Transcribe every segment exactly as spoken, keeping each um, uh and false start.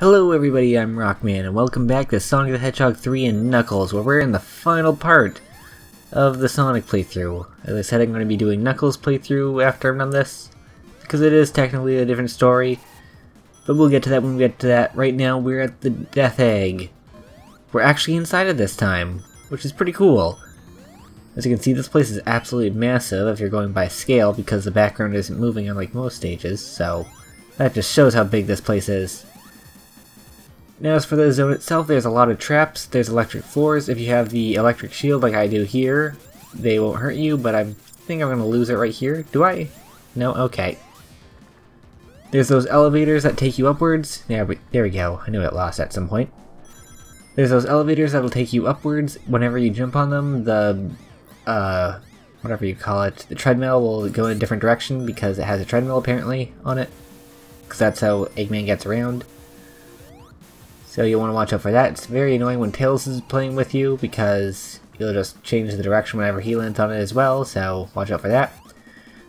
Hello everybody, I'm Rockman, and welcome back to Sonic the Hedgehog three and Knuckles, where we're in the final part of the Sonic playthrough. As I said, I'm going to be doing Knuckles playthrough after I'm done this, because it is technically a different story, but we'll get to that when we get to that. Right now, we're at the Death Egg. We're actually inside it this time, which is pretty cool. As you can see, this place is absolutely massive if you're going by scale, because the background isn't moving unlike most stages, so that just shows how big this place is. Now as for the zone itself, there's a lot of traps, there's electric floors. If you have the electric shield like I do here, they won't hurt you, but I think I'm going to lose it right here. Do I? No? Okay. There's those elevators that take you upwards. Yeah, there we go. I knew it lost at some point. There's those elevators that'll take you upwards. Whenever you jump on them, the, uh, whatever you call it, the treadmill will go in a different direction because it has a treadmill apparently on it. Because that's how Eggman gets around. So you want to watch out for that. It's very annoying when Tails is playing with you because you'll just change the direction whenever he lands on it as well, so watch out for that.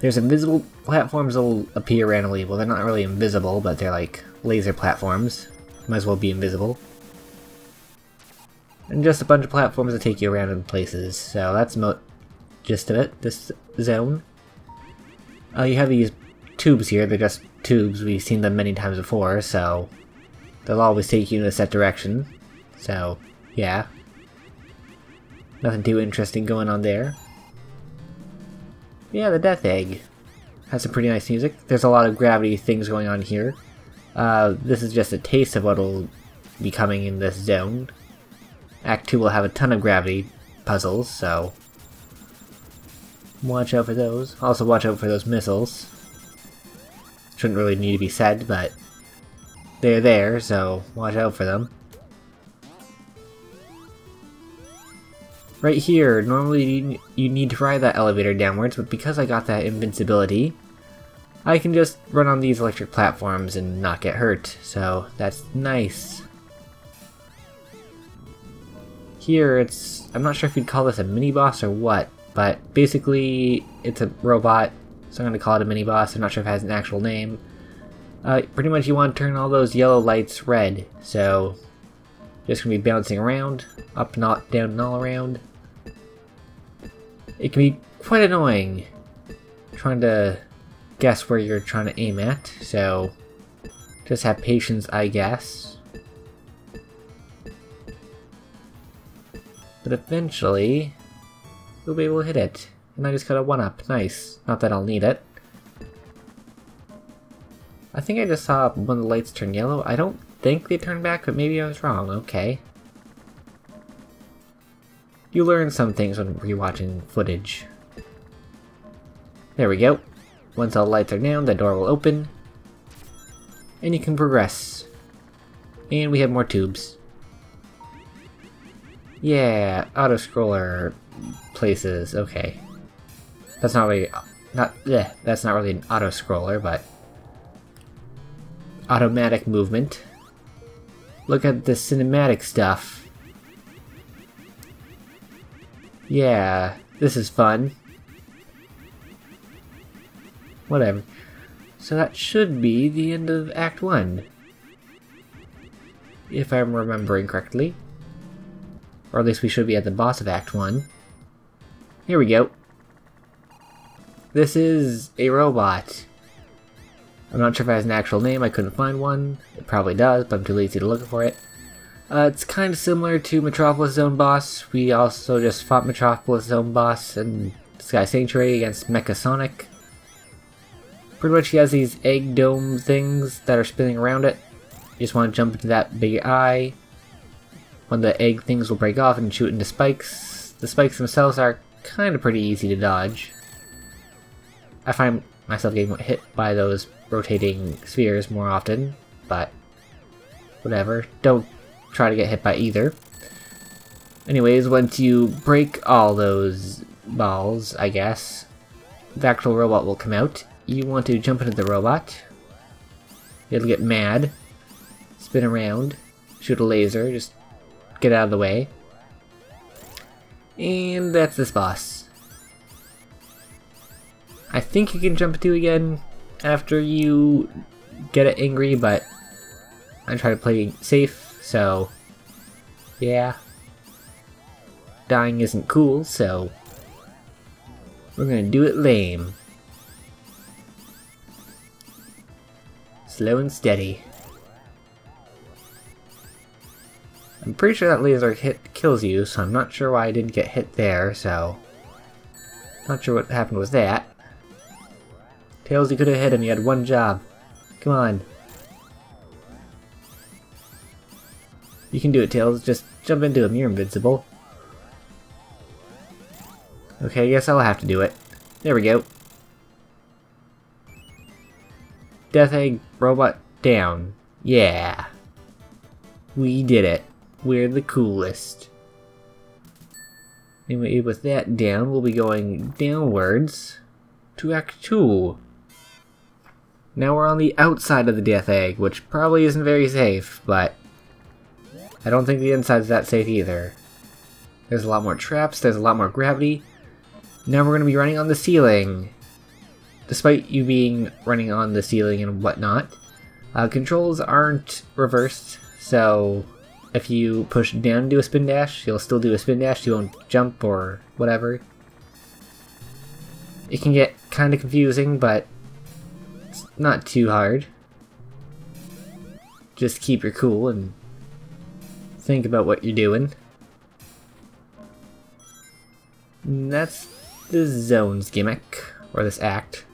There's invisible platforms that will appear randomly. Well, they're not really invisible, but they're like laser platforms. Might as well be invisible. And just a bunch of platforms that take you around in places, so that's the gist of it, this zone. Uh, you have these tubes here. They're just tubes. We've seen them many times before, so they'll always take you in a set direction, so yeah. Nothing too interesting going on there. Yeah, the Death Egg has some pretty nice music. There's a lot of gravity things going on here. Uh, this is just a taste of what'll be coming in this zone. Act two will have a ton of gravity puzzles, so watch out for those. Also watch out for those missiles. Shouldn't really need to be said, but they're there, so watch out for them. Right here, normally you need to ride that elevator downwards, but because I got that invincibility, I can just run on these electric platforms and not get hurt, so that's nice. Here, it's, I'm not sure if you'd call this a mini-boss or what, but basically it's a robot, so I'm going to call it a mini-boss. I'm not sure if it has an actual name. Uh, pretty much you want to turn all those yellow lights red, so just going to be bouncing around, up and all, down and all around. It can be quite annoying trying to guess where you're trying to aim at, so just have patience, I guess. But eventually, we'll be able to hit it, and I just got a one-up, nice, not that I'll need it. I think I just saw when the lights turn yellow. I don't think they turn back, but maybe I was wrong. Okay. You learn some things when rewatching footage. There we go. Once all the lights are down, the door will open. And you can progress. And we have more tubes. Yeah, auto-scroller places. Okay. That's not really, not, yeah, that's not really an auto-scroller, but automatic movement. Look at the cinematic stuff. Yeah, this is fun. Whatever. So that should be the end of Act one. If I'm remembering correctly. Or at least we should be at the boss of Act one. Here we go. This is a robot. I'm not sure if it has an actual name, I couldn't find one. It probably does, but I'm too lazy to look for it. Uh, it's kind of similar to Metropolis Zone boss. We also just fought Metropolis Zone boss and Sky Sanctuary against Mecha Sonic. Pretty much he has these egg dome things that are spinning around it. You just want to jump into that big eye. One of the egg things will break off and shoot into spikes. The spikes themselves are kind of pretty easy to dodge. I find myself getting hit by those rotating spheres more often, but whatever. Don't try to get hit by either. Anyways, once you break all those balls, I guess, the actual robot will come out. You want to jump into the robot. It'll get mad. Spin around. Shoot a laser. Just get out of the way. And that's this boss. I think you can jump to again after you get it angry, but I try to play safe, so yeah. Dying isn't cool, so we're gonna do it lame. Slow and steady. I'm pretty sure that laser hit kills you, so I'm not sure why I didn't get hit there, so... Not sure what happened with that. Tails, you could have hit him, you had one job. Come on. You can do it, Tails, just jump into him, you're invincible. Okay, I guess I'll have to do it. There we go. Death Egg Robot down. Yeah. We did it. We're the coolest. Anyway, with that down, we'll be going downwards to Act two. Now we're on the outside of the Death Egg, which probably isn't very safe, but I don't think the inside's that safe either. There's a lot more traps, there's a lot more gravity. Now we're going to be running on the ceiling. Despite you being running on the ceiling and whatnot, uh, controls aren't reversed, so if you push down to do a spin dash, you'll still do a spin dash, you won't jump or whatever. It can get kinda confusing, but it's not too hard. Just keep your cool and think about what you're doing. And that's the zone's gimmick, or this act.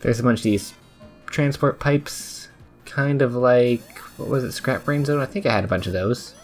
There's a bunch of these transport pipes, kind of like, what was it, Scrap Brain Zone? I think I had a bunch of those.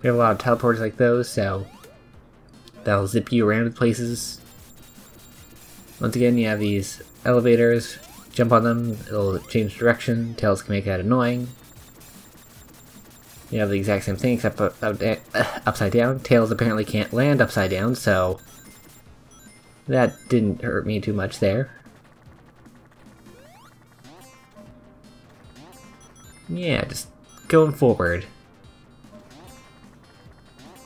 We have a lot of teleporters like those, so that'll zip you around to places. Once again, you have these elevators, jump on them, it'll change direction, Tails can make that annoying. You have the exact same thing except up, up, uh, upside down. Tails apparently can't land upside down, so that didn't hurt me too much there. Yeah, just going forward.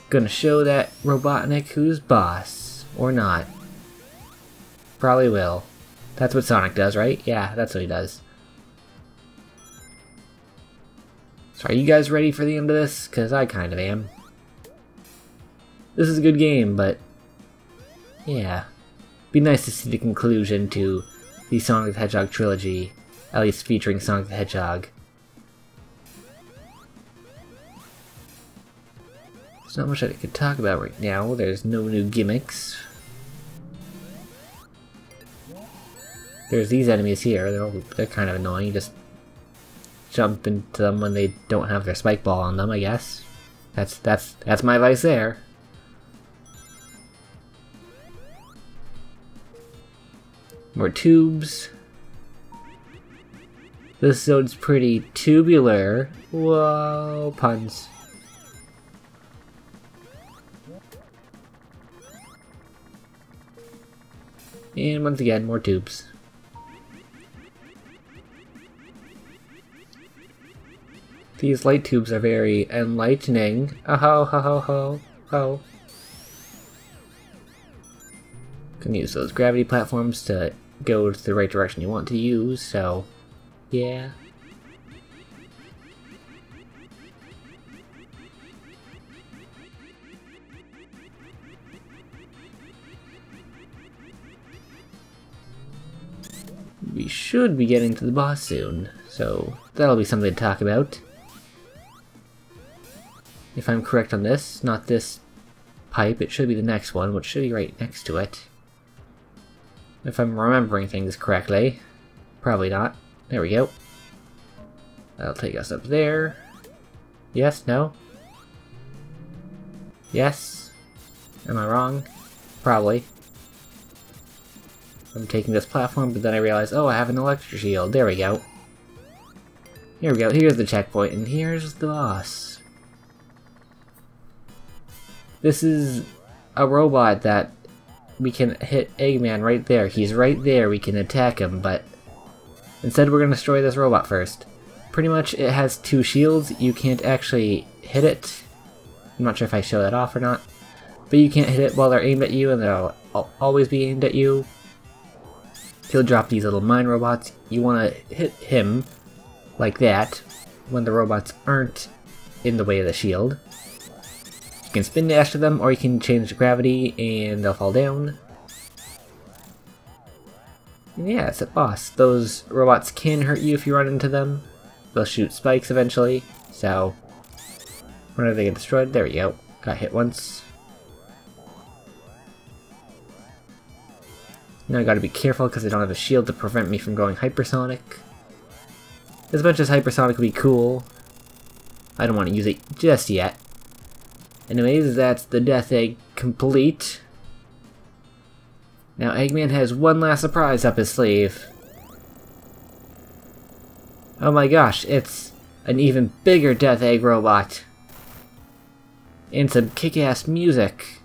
Gonna show that Robotnik who's boss, or not. Probably will. That's what Sonic does, right? Yeah, that's what he does. So are you guys ready for the end of this? Because I kind of am. This is a good game, but yeah. Be nice to see the conclusion to the Sonic the Hedgehog trilogy, at least featuring Sonic the Hedgehog. There's not much that I could talk about right now, there's no new gimmicks. There's these enemies here, they're, all, they're kind of annoying, you just jump into them when they don't have their spike ball on them, I guess. That's that's that's my advice there. More tubes. This zone's pretty tubular. Whoa, puns. And once again, more tubes. These light tubes are very enlightening. Ah ho ho ho ho ho. Can use those gravity platforms to go to the right direction you want to use, so yeah. We should be getting to the boss soon, so that'll be something to talk about. If I'm correct on this, not this pipe, it should be the next one, which should be right next to it. If I'm remembering things correctly. Probably not. There we go. That'll take us up there. Yes, no? Yes? Am I wrong? Probably. I'm taking this platform, but then I realize, oh, I have an electric shield. There we go. Here we go, here's the checkpoint, and here's the boss. This is a robot that we can hit Eggman right there. He's right there, we can attack him, but instead we're going to destroy this robot first. Pretty much it has two shields, you can't actually hit it. I'm not sure if I show that off or not. But you can't hit it while they're aimed at you and they'll always be aimed at you. he'll drop these little mine robots. You want to hit him like that when the robots aren't in the way of the shield. You can spin dash to them, or you can change the gravity and they'll fall down. And yeah, it's a boss. Those robots can hurt you if you run into them. They'll shoot spikes eventually, so whenever they get destroyed, there we go. Got hit once. Now I gotta be careful because I don't have a shield to prevent me from going hypersonic. As much as hypersonic would be cool, I don't want to use it just yet. Anyways, that's the Death Egg complete. Now Eggman has one last surprise up his sleeve. Oh my gosh, it's an even bigger Death Egg robot. And some kick-ass music.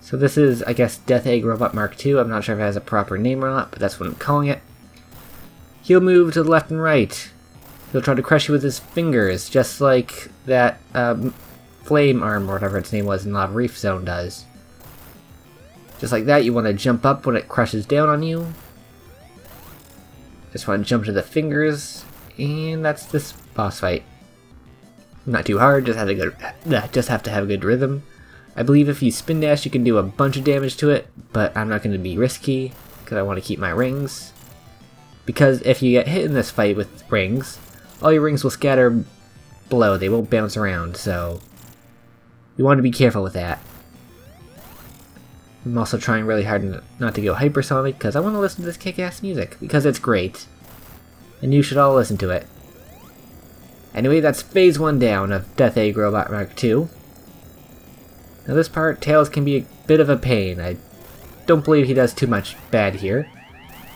So this is, I guess, Death Egg Robot Mark two. I'm not sure if it has a proper name or not, but that's what I'm calling it. He'll move to the left and right. He'll try to crush you with his fingers, just like that um, flame arm, or whatever its name was, in Lava Reef Zone does. Just like that, you want to jump up when it crushes down on you. Just want to jump to the fingers, and that's this boss fight. Not too hard, just have to go, just have to have a good rhythm. I believe if you spin dash, you can do a bunch of damage to it, but I'm not going to be risky because I want to keep my rings. Because if you get hit in this fight with rings, all your rings will scatter below; they won't bounce around. So you want to be careful with that. I'm also trying really hard not to go hypersonic because I want to listen to this kick-ass music because it's great, and you should all listen to it. Anyway, that's phase one down of Death Egg Robot Mark two. Now this part, Tails can be a bit of a pain. I don't believe he does too much bad here.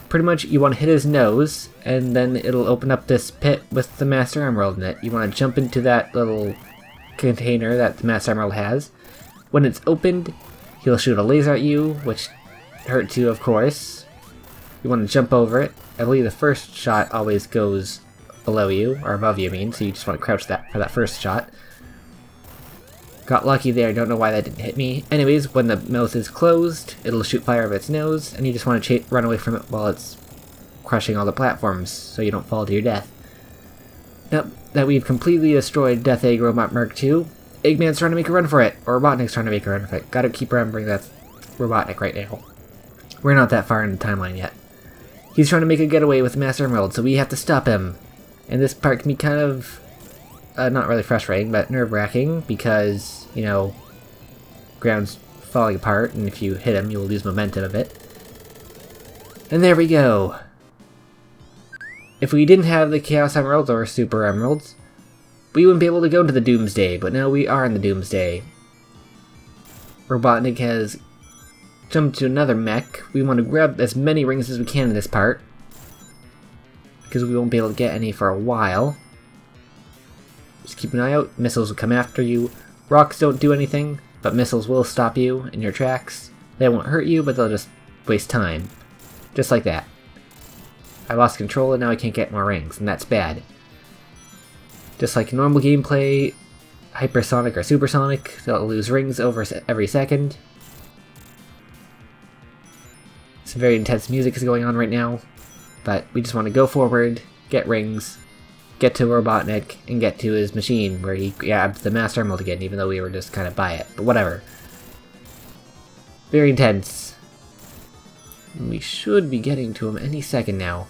Pretty much, you want to hit his nose, and then it'll open up this pit with the Master Emerald in it. You want to jump into that little container that the Master Emerald has. When it's opened, he'll shoot a laser at you, which hurts you, of course. You want to jump over it. I believe the first shot always goes below you, or above you, I mean, so you just want to crouch that for that first shot. Got lucky there, don't know why that didn't hit me. Anyways, when the mouth is closed, it'll shoot fire of its nose, and you just want to ch run away from it while it's crushing all the platforms, so you don't fall to your death. Now that we've completely destroyed Death Egg Robot Mark two, Eggman's trying to make a run for it, or Robotnik's trying to make a run for it. Gotta keep remembering that's Robotnik right now. We're not that far in the timeline yet. He's trying to make a getaway with Master Emerald, so we have to stop him. And this part can be kind of, uh, not really frustrating, but nerve-wracking, because, you know, ground's falling apart, and if you hit him, you'll lose momentum a bit. And there we go! If we didn't have the Chaos Emeralds, or Super Emeralds, we wouldn't be able to go into the Doomsday, but now we are in the Doomsday. Robotnik has jumped to another mech. We want to grab as many rings as we can in this part, because we won't be able to get any for a while. Just keep an eye out, missiles will come after you. Rocks don't do anything, but missiles will stop you in your tracks. They won't hurt you, but they'll just waste time. Just like that. I lost control and now I can't get more rings, and that's bad. Just like normal gameplay, hypersonic or supersonic, they'll lose rings over every second. Some very intense music is going on right now. But we just want to go forward, get rings, get to Robotnik, and get to his machine where he grabbed the Master Emerald again, even though we were just kind of by it, but whatever. Very intense. We should be getting to him any second now.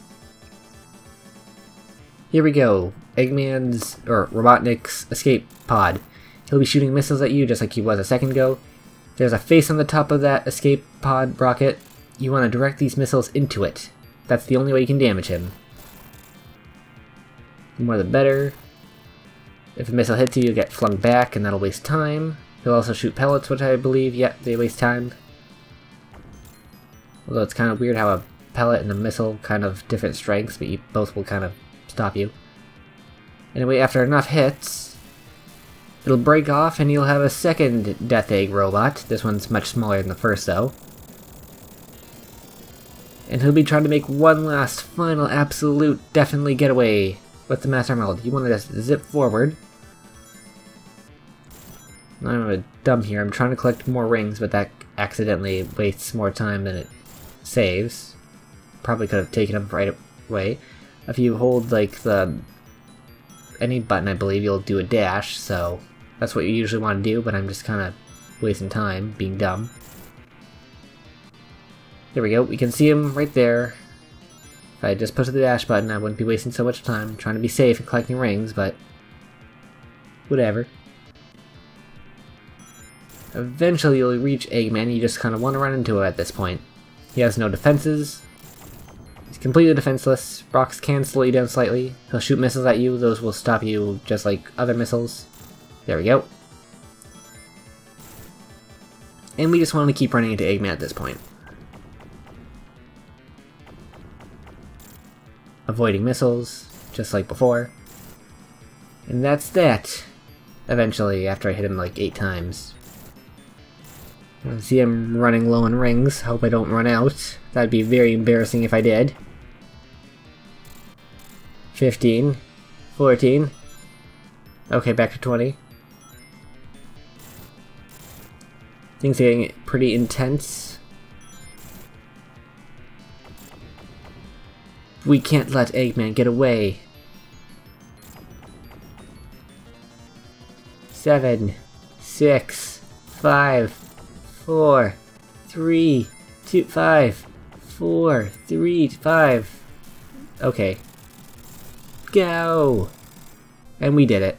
Here we go. Eggman's, or Robotnik's, escape pod. He'll be shooting missiles at you just like he was a second ago. There's a face on the top of that escape pod rocket. You want to direct these missiles into it. That's the only way you can damage him. The more the better. If a missile hits you, you'll get flung back, and that'll waste time. He'll also shoot pellets, which I believe, yep, they waste time. Although it's kind of weird how a pellet and a missile kind of different strengths, but you both will kind of stop you. Anyway, after enough hits, it'll break off, and you'll have a second Death Egg robot. This one's much smaller than the first, though. And he'll be trying to make one last, final, absolute, definitely getaway with the Master Emerald. You want to just zip forward. I'm a dumb here. I'm trying to collect more rings, but that accidentally wastes more time than it saves. Probably could have taken them right away. If you hold like the any button, I believe you'll do a dash, so that's what you usually want to do, but I'm just kind of wasting time being dumb. There we go, we can see him right there. If I just pushed the dash button, I wouldn't be wasting so much time trying to be safe and collecting rings, but whatever. Eventually you'll reach Eggman, you just kind of want to run into him at this point. He has no defenses. He's completely defenseless. Rocks can slow you down slightly. He'll shoot missiles at you. Those will stop you just like other missiles. There we go. And we just want to keep running into Eggman at this point. Avoiding missiles, just like before. And that's that. Eventually, after I hit him like eight times. I see him running low on rings. Hope I don't run out. That'd be very embarrassing if I did. fifteen. fourteen. Okay, back to twenty. Things are getting pretty intense. We can't let Eggman get away. Seven. Six. Five. Four, three, two, five, four, three, five. Okay. Go! And we did it.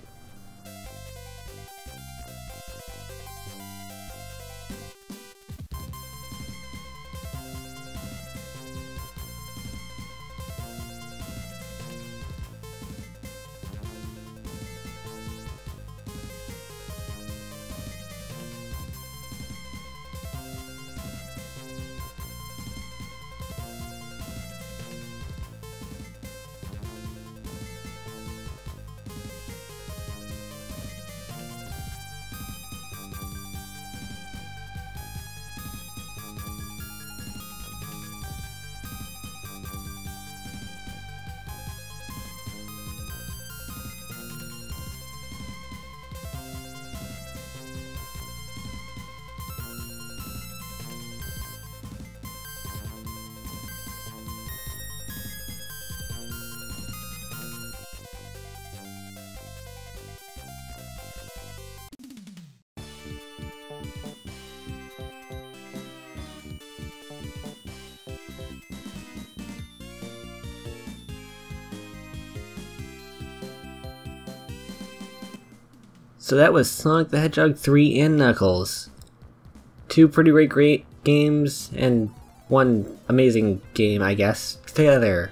So that was Sonic the Hedgehog three and Knuckles. Two pretty great, great games, and one amazing game, I guess, together.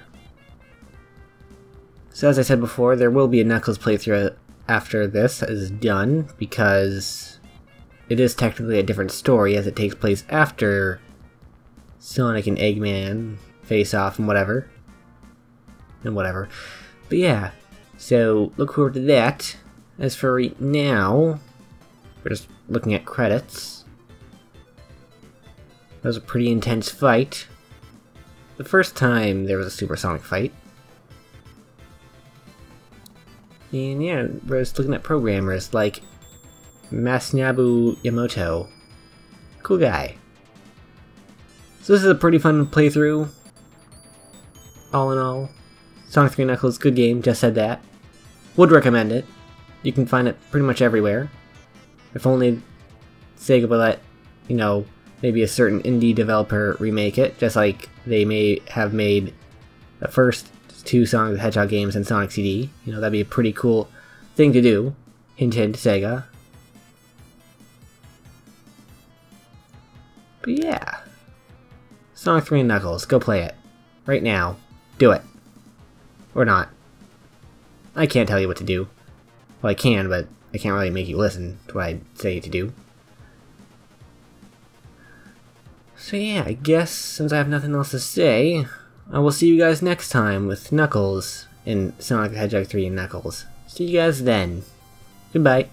So as I said before, there will be a Knuckles playthrough after this is done, because it is technically a different story as it takes place after Sonic and Eggman face off and whatever. And whatever. But yeah, so look forward to that. As for right now, we're just looking at credits. That was a pretty intense fight. The first time there was a supersonic fight. And yeah, we're just looking at programmers like Masanobu Yamoto. Cool guy. So this is a pretty fun playthrough. All in all, Sonic three and Knuckles, good game, just said that. Would recommend it. You can find it pretty much everywhere. If only Sega will let, you know, maybe a certain indie developer remake it, just like they may have made the first two Sonic the Hedgehog games and Sonic C D. You know, that'd be a pretty cool thing to do. Hint hint, Sega. But yeah. Sonic three and Knuckles, go play it. Right now. Do it. Or not. I can't tell you what to do. Well, I can, but I can't really make you listen to what I say to do. So yeah, I guess since I have nothing else to say, I will see you guys next time with Knuckles in Sonic the Hedgehog three and Knuckles. See you guys then. Goodbye.